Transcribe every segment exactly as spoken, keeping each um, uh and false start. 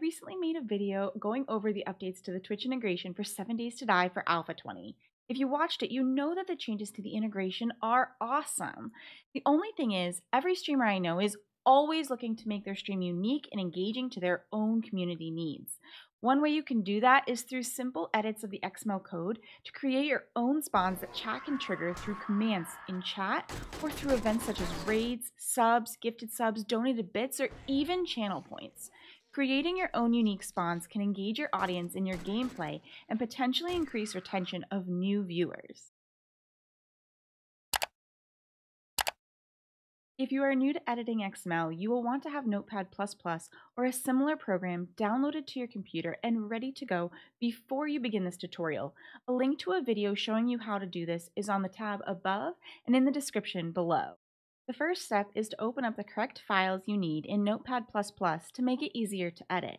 recently made a video going over the updates to the Twitch integration for Seven Days to Die for Alpha twenty. If you watched it, you know that the changes to the integration are awesome. The only thing is, every streamer I know is always looking to make their stream unique and engaging to their own community needs. One way you can do that is through simple edits of the X M L code to create your own spawns that chat can trigger through commands in chat or through events such as raids, subs, gifted subs, donated bits, or even channel points. Creating your own unique spawns can engage your audience in your gameplay and potentially increase retention of new viewers. If you are new to editing X M L, you will want to have Notepad plus plus or a similar program downloaded to your computer and ready to go before you begin this tutorial. A link to a video showing you how to do this is on the tab above and in the description below. The first step is to open up the correct files you need in Notepad plus plus to make it easier to edit.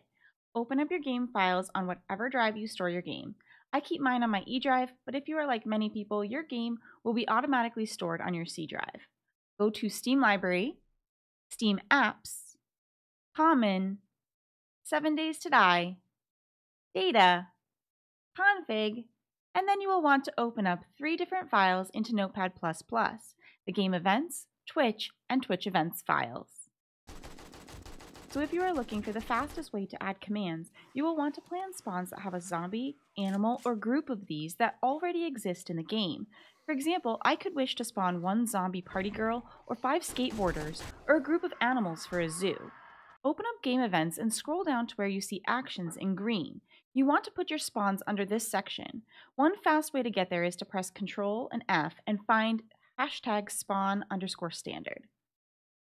Open up your game files on whatever drive you store your game. I keep mine on my E drive, but if you are like many people, your game will be automatically stored on your C drive. Go to Steam Library, Steam Apps, Common, Seven Days to Die, Data, Config, and then you will want to open up three different files into Notepad plus plus, the Game Events, Twitch, and Twitch Events files. So if you are looking for the fastest way to add commands, you will want to plan spawns that have a zombie, animal, or group of these that already exist in the game. For example, I could wish to spawn one zombie party girl, or five skateboarders, or a group of animals for a zoo. Open up Game Events and scroll down to where you see Actions in green. You want to put your spawns under this section. One fast way to get there is to press Control and F and find hashtag spawn underscore standard.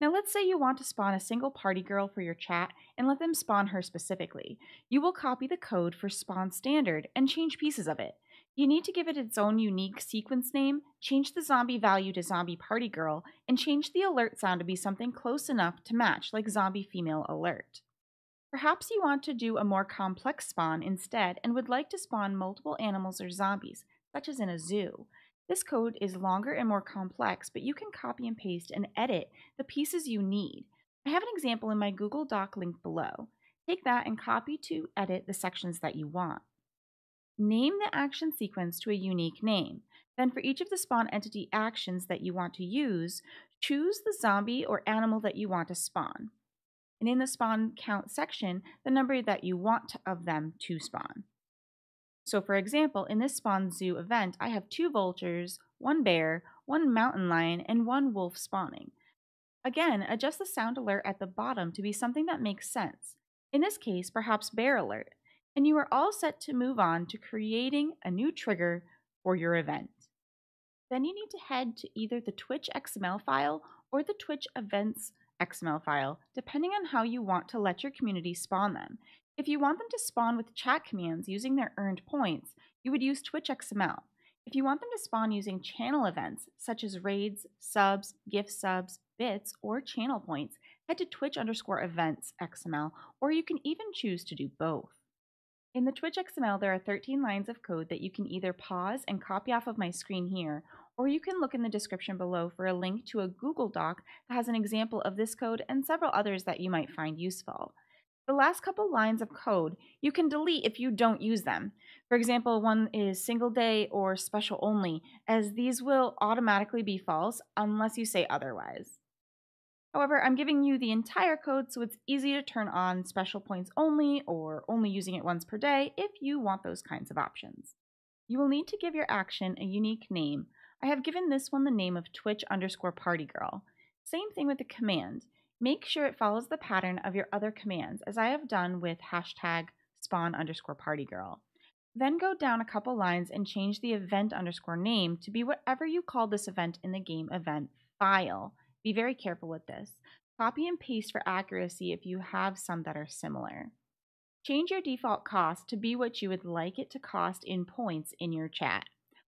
Now let's say you want to spawn a single party girl for your chat and let them spawn her specifically. You will copy the code for spawn standard and change pieces of it. You need to give it its own unique sequence name, change the zombie value to zombie party girl, and change the alert sound to be something close enough to match, like zombie female alert. Perhaps you want to do a more complex spawn instead and would like to spawn multiple animals or zombies, such as in a zoo. This code is longer and more complex, but you can copy and paste and edit the pieces you need. I have an example in my Google Doc link below. Take that and copy to edit the sections that you want. Name the action sequence to a unique name. Then for each of the spawn entity actions that you want to use, choose the zombie or animal that you want to spawn. And in the spawn count section, the number that you want of them to spawn. So for example, in this spawn zoo event, I have two vultures, one bear, one mountain lion, and one wolf spawning. Again, adjust the sound alert at the bottom to be something that makes sense. In this case, perhaps bear alert. And you are all set to move on to creating a new trigger for your event. Then you need to head to either the Twitch X M L file or the Twitch Events X M L file, depending on how you want to let your community spawn them. If you want them to spawn with chat commands using their earned points, you would use Twitch X M L. If you want them to spawn using channel events, such as raids, subs, gift subs, bits, or channel points, head to Twitch underscore events X M L, or you can even choose to do both. In the Twitch X M L, there are thirteen lines of code that you can either pause and copy off of my screen here, or you can look in the description below for a link to a Google Doc that has an example of this code and several others that you might find useful. The last couple lines of code you can delete if you don't use them. For example, one is single day or special only, as these will automatically be false unless you say otherwise. However, I'm giving you the entire code so it's easy to turn on special points only or only using it once per day if you want those kinds of options. You will need to give your action a unique name. I have given this one the name of Twitch underscore party girl. Same thing with the command. Make sure it follows the pattern of your other commands as I have done with hashtag spawn underscore party girl. Then go down a couple lines and change the event underscore name to be whatever you call this event in the game event file. Be very careful with this. Copy and paste for accuracy if you have some that are similar. Change your default cost to be what you would like it to cost in points in your chat,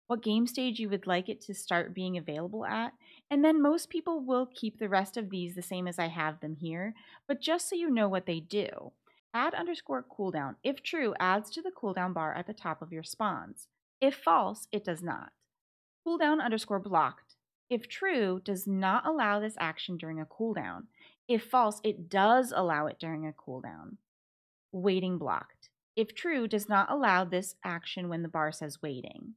what game stage you would like it to start being available at, and then most people will keep the rest of these the same as I have them here, but just so you know what they do. Add underscore cooldown, if true, adds to the cooldown bar at the top of your spawns. If false, it does not. Cooldown underscore blocked, if true, does not allow this action during a cooldown. If false, it does allow it during a cooldown. waiting blocked. If true, does not allow this action when the bar says waiting.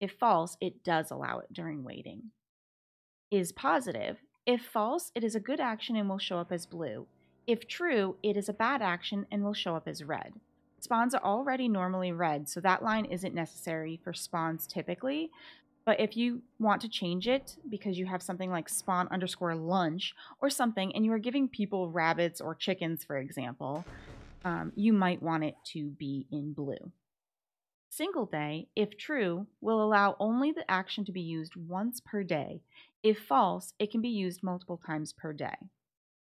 If false, it does allow it during waiting. Is positive. If false, it is a good action and will show up as blue. If true, it is a bad action and will show up as red. Spawns are already normally red, so that line isn't necessary for spawns typically. But if you want to change it because you have something like spawn underscore lunch or something, and you are giving people rabbits or chickens, for example, um, you might want it to be in blue. Single day, if true, will allow only the action to be used once per day. If false, it can be used multiple times per day.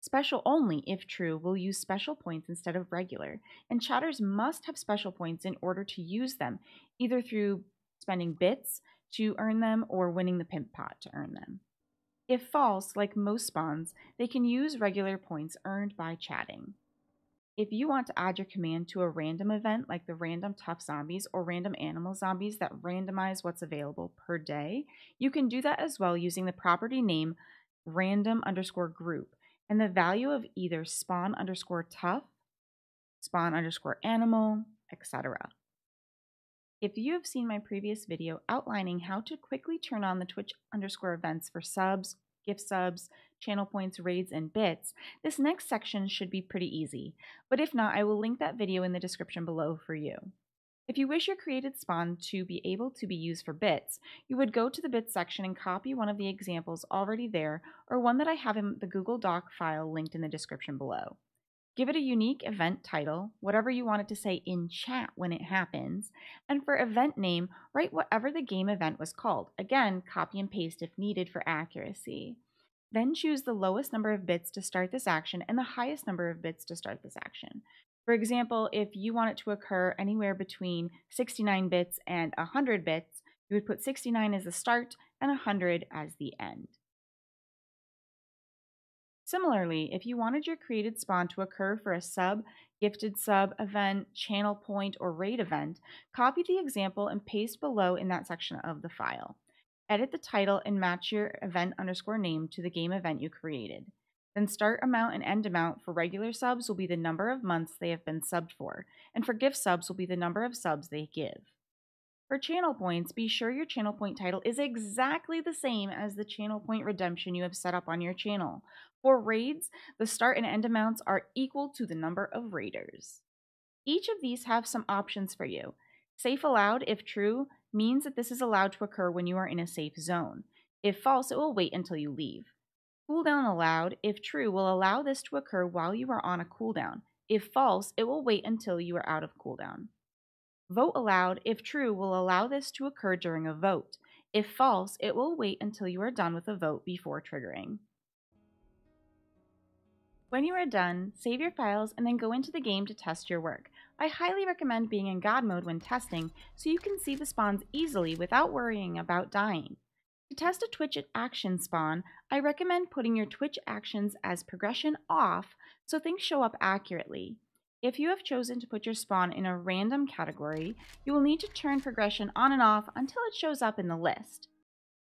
Special only, if true, will use special points instead of regular, and chatters must have special points in order to use them, either through spending bits to earn them or winning the pimp pot to earn them. If false, like most spawns, they can use regular points earned by chatting. If you want to add your command to a random event like the random tough zombies or random animal zombies that randomize what's available per day, you can do that as well using the property name random underscore group and the value of either spawn underscore tough, spawn underscore animal, et cetera. If you have seen my previous video outlining how to quickly turn on the Twitch underscore events for subs, gift subs, channel points, raids, and bits, this next section should be pretty easy. But if not, I will link that video in the description below for you. If you wish your created spawn to be able to be used for bits, you would go to the bits section and copy one of the examples already there or one that I have in the Google Doc file linked in the description below. Give it a unique event title, whatever you want it to say in chat when it happens, and for event name, write whatever the game event was called. Again, copy and paste if needed for accuracy. Then choose the lowest number of bits to start this action and the highest number of bits to start this action. For example, if you want it to occur anywhere between sixty-nine bits and one hundred bits, you would put sixty-nine as the start and one hundred as the end. Similarly, if you wanted your created spawn to occur for a sub, gifted sub, event, channel point, or raid event, copy the example and paste below in that section of the file. Edit the title and match your event underscore name to the game event you created. Then start amount and end amount for regular subs will be the number of months they have been subbed for, and for gift subs will be the number of subs they give. For channel points, be sure your channel point title is exactly the same as the channel point redemption you have set up on your channel. For raids, the start and end amounts are equal to the number of raiders. Each of these have some options for you. Safe allowed, if true, means that this is allowed to occur when you are in a safe zone. If false, it will wait until you leave. Cooldown allowed, if true, will allow this to occur while you are on a cooldown. If false, it will wait until you are out of cooldown. Vote allowed, if true, will allow this to occur during a vote. If false, it will wait until you are done with a vote before triggering. When you are done, save your files and then go into the game to test your work. I highly recommend being in God mode when testing so you can see the spawns easily without worrying about dying. To test a Twitch action spawn, I recommend putting your Twitch actions as progression off so things show up accurately. If you have chosen to put your spawn in a random category, you will need to turn progression on and off until it shows up in the list.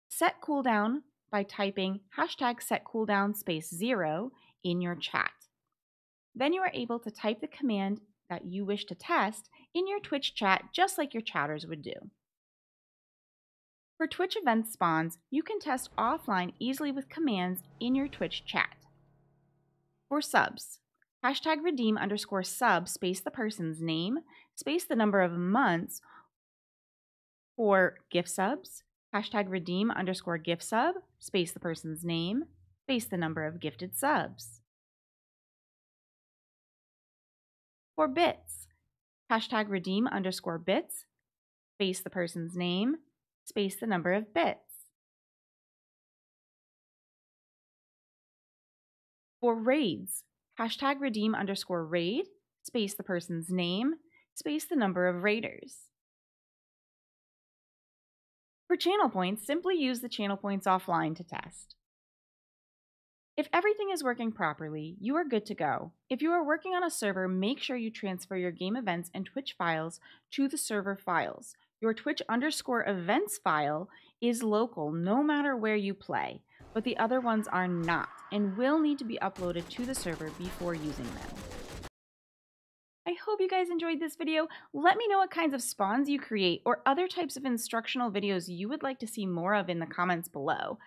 Set cooldown by typing hashtag set cooldown space zero in your chat. Then you are able to type the command that you wish to test in your Twitch chat just like your chatters would do. For Twitch event spawns, you can test offline easily with commands in your Twitch chat. For subs, hashtag redeem underscore sub space the person's name, space the number of months. For gift subs, hashtag redeem underscore gift sub space the person's name, space the number of gifted subs. For bits, hashtag redeem underscore bits, space the person's name, space the number of bits. For raids, hashtag redeem underscore raid, space the person's name, space the number of raiders. For channel points, simply use the channel points offline to test. If everything is working properly, you are good to go. If you are working on a server, make sure you transfer your game events and Twitch files to the server files. Your Twitch underscore events file is local no matter where you play, but the other ones are not and will need to be uploaded to the server before using them. I hope you guys enjoyed this video. Let me know what kinds of spawns you create or other types of instructional videos you would like to see more of in the comments below.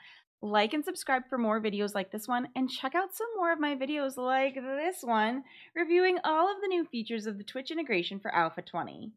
Like and subscribe for more videos like this one, and check out some more of my videos like this one, reviewing all of the new features of the Twitch integration for Alpha twenty.